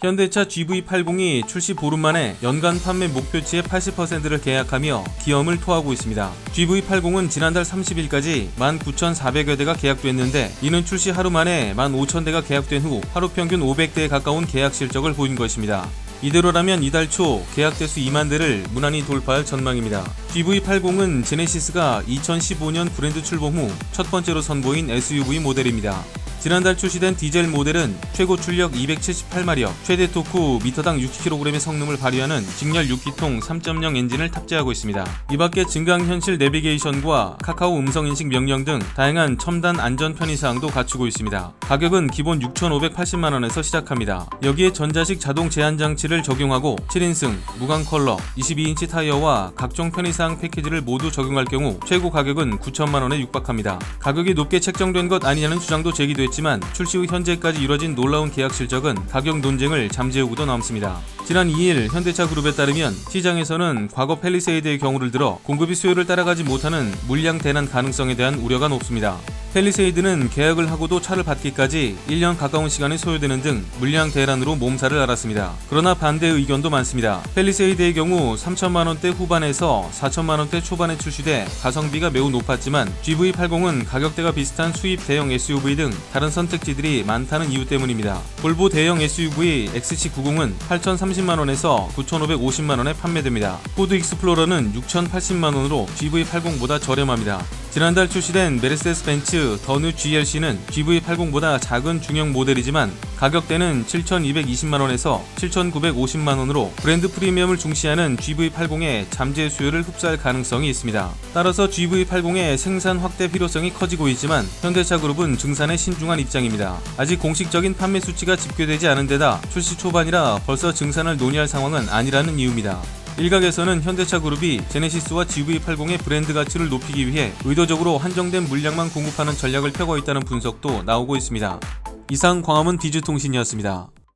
현대차 GV80이 출시 보름 만에 연간 판매 목표치의 80%를 계약하며 기염을 토하고 있습니다. GV80은 지난달 30일까지 19,400여 대가 계약됐는데 이는 출시 하루 만에 15,000대가 계약된 후 하루 평균 500대에 가까운 계약 실적을 보인 것입니다. 이대로라면 이달 초 계약 대수 2만 대를 무난히 돌파할 전망입니다. GV80은 제네시스가 2015년 브랜드 출범 후 첫 번째로 선보인 SUV 모델입니다. 지난달 출시된 디젤 모델은 최고 출력 278마력, 최대 토크 후 미터당 60kg의 성능을 발휘하는 직렬 6기통 3.0 엔진을 탑재하고 있습니다. 이밖에 증강현실 내비게이션과 카카오 음성인식 명령 등 다양한 첨단 안전 편의사항도 갖추고 있습니다. 가격은 기본 6,580만원에서 시작합니다. 여기에 전자식 자동 제한장치를 적용하고 7인승, 무광컬러, 22인치 타이어와 각종 편의사항 패키지를 모두 적용할 경우 최고 가격은 9,000만원에 육박합니다. 가격이 높게 책정된 것 아니냐는 주장도 제기됐습니다. 했지만 출시 후 현재까지 이뤄진 놀라운 계약 실적은 가격 논쟁을 잠재우고도 남습니다. 지난 2일 현대차 그룹에 따르면 시장에서는 과거 팰리세이드의 경우를 들어 공급이 수요를 따라가지 못하는 물량 대난 가능성에 대한 우려가 높습니다. 팰리세이드는 계약을 하고도 차를 받기까지 1년 가까운 시간이 소요되는 등 물량 대란으로 몸살을 앓았습니다. 그러나 반대의 의견도 많습니다. 팰리세이드의 경우 3,000만원대 후반에서 4,000만원대 초반에 출시돼 가성비가 매우 높았지만 GV80은 가격대가 비슷한 수입 대형 SUV 등 다른 선택지들이 많다는 이유 때문입니다. 볼보 대형 SUV XC90은 8,030만원에서 9,550만원에 판매됩니다. 포드 익스플로러는 6,080만원으로 GV80보다 저렴합니다. 지난달 출시된 메르세데스-벤츠 더뉴 GLC는 GV80보다 작은 중형 모델이지만 가격대는 7,220만원에서 7,950만원으로 브랜드 프리미엄을 중시하는 GV80의 잠재 수요를 흡수할 가능성이 있습니다. 따라서 GV80의 생산 확대 필요성이 커지고 있지만 현대차 그룹은 증산에 신중한 입장입니다. 아직 공식적인 판매 수치가 집계되지 않은 데다 출시 초반이라 벌써 증산을 논의할 상황은 아니라는 이유입니다. 일각에서는 현대차 그룹이 제네시스와 GV80의 브랜드 가치를 높이기 위해 의도적으로 한정된 물량만 공급하는 전략을 펴고 있다는 분석도 나오고 있습니다. 이상 광화문 디지통신이었습니다.